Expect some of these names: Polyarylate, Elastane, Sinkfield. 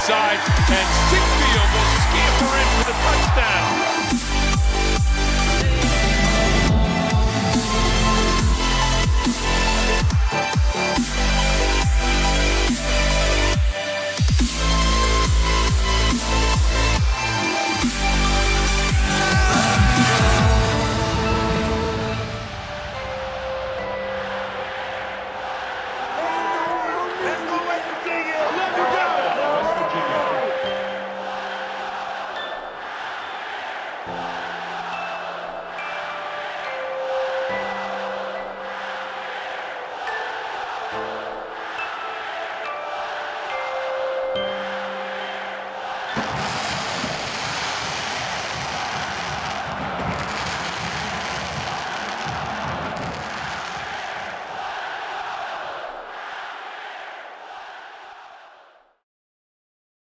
outside, and Sinkfield will scamper in for the touchdown.